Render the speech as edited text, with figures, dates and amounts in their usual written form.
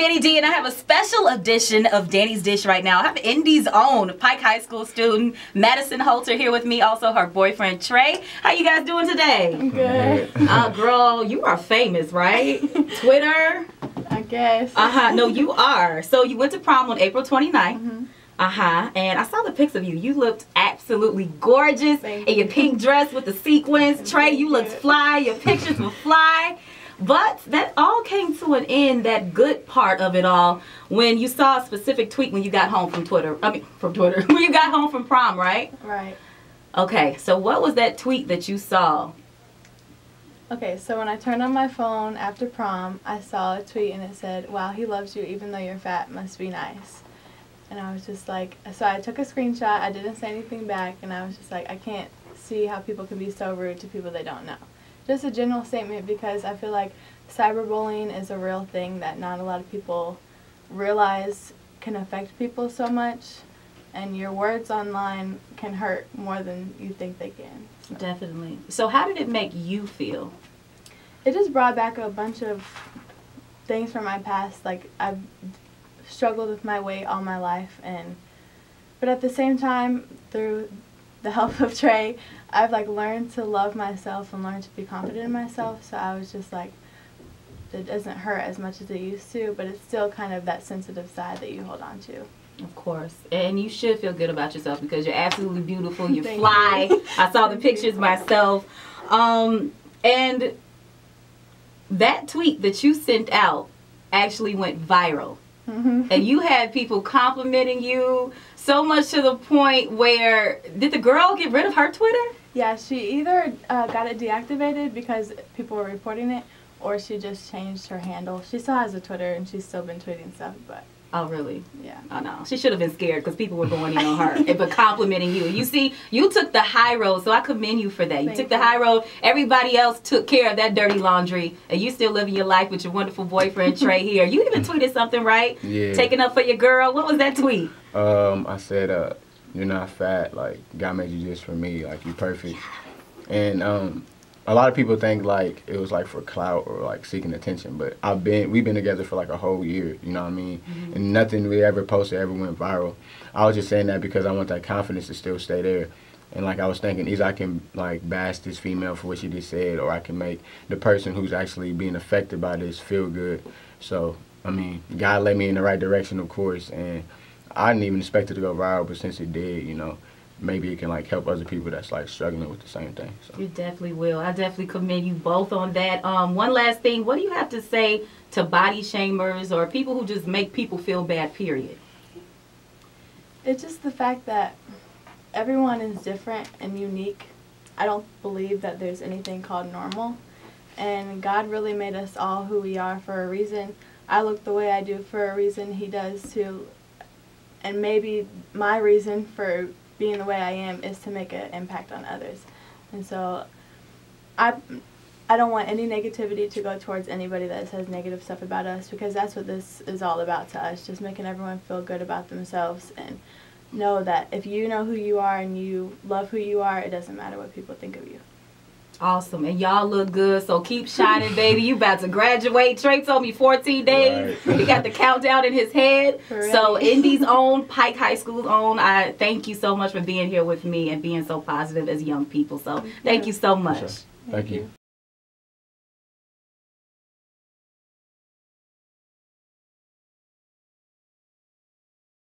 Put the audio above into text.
Danny D, and I have a special edition of Danny's Dish right now. I have Indy's own Pike High School student, Madison Haulter, here with me, also her boyfriend, Tre. How you guys doing today? I'm good. Girl, you are famous, right? Twitter? I guess. No, you are. So you went to prom on April 29th. Mm-hmm. And I saw the pics of you. You looked absolutely gorgeous in your pink dress with the sequins. Tre, you looked fly. Your pictures were fly. But that all came to an end, that good part of it all, when you saw a specific tweet when you got home from Twitter. When you got home from prom, right? Right. Okay, so what was that tweet that you saw? Okay, so when I turned on my phone after prom, I saw a tweet and it said, "Wow, he loves you even though you're fat, must be nice." And I was just like, so I took a screenshot, I didn't say anything back, and I was just like, I can't see how people can be so rude to people they don't know. Just a general statement, because I feel like cyberbullying is a real thing that not a lot of people realize can affect people so much, and your words online can hurt more than you think they can. So. Definitely. So how did it make you feel? It just brought back a bunch of things from my past. Like, I've struggled with my weight all my life, but at the same time, through the help of Tre, I've like learned to love myself and learned to be confident in myself. So I was just like, it doesn't hurt as much as it used to, but it's still kind of that sensitive side that you hold on to. Of course, and you should feel good about yourself because you're absolutely beautiful. You're fly. I saw the pictures myself, and that tweet that you sent out actually went viral. Mm-hmm. And you had people complimenting you so much to the point where, did the girl get rid of her Twitter? Yeah, she either got it deactivated because people were reporting it, or she just changed her handle. She still has a Twitter and she's still been tweeting stuff, but... Oh, really? Yeah. Oh, no. She should have been scared because people were going in on her, but complimenting you. You see, you took the high road, so I commend you for that. You took the high road. Everybody else took care of that dirty laundry, and you still living your life with your wonderful boyfriend, Tre, here. You even tweeted something, right? Yeah. Taking up for your girl. What was that tweet? I said, you're not fat. Like, God made you just for me. Like, you're perfect. And, a lot of people think like it was like for clout or like seeking attention, but we've been together for like a whole year, you know what I mean? Mm-hmm. And nothing we ever posted ever went viral. I was just saying that because I want that confidence to still stay there. And like I was thinking, either I can like bash this female for what she just said, or I can make the person who's actually being affected by this feel good. So, I mean, God led me in the right direction, of course, and I didn't even expect it to go viral, but since it did, you know, maybe it can like help other people that's like struggling with the same thing. So. You definitely will. I definitely commend you both on that. One last thing, what do you have to say to body shamers or people who just make people feel bad, period? It's just the fact that everyone is different and unique. I don't believe that there's anything called normal. And God really made us all who we are for a reason. I look the way I do for a reason. He does too. And maybe my reason for being the way I am is to make an impact on others. And so I don't want any negativity to go towards anybody that says negative stuff about us, because that's what this is all about to us, just making everyone feel good about themselves and know that if you know who you are and you love who you are, it doesn't matter what people think of you. Awesome, and y'all look good, so keep shining, baby. You about to graduate. Tre told me 14 days. Right. He got the countdown in his head. Really? So Indy's own, Pike High School's own, I thank you so much for being here with me and being so positive as young people. So thank you so much. Sure. Thank you.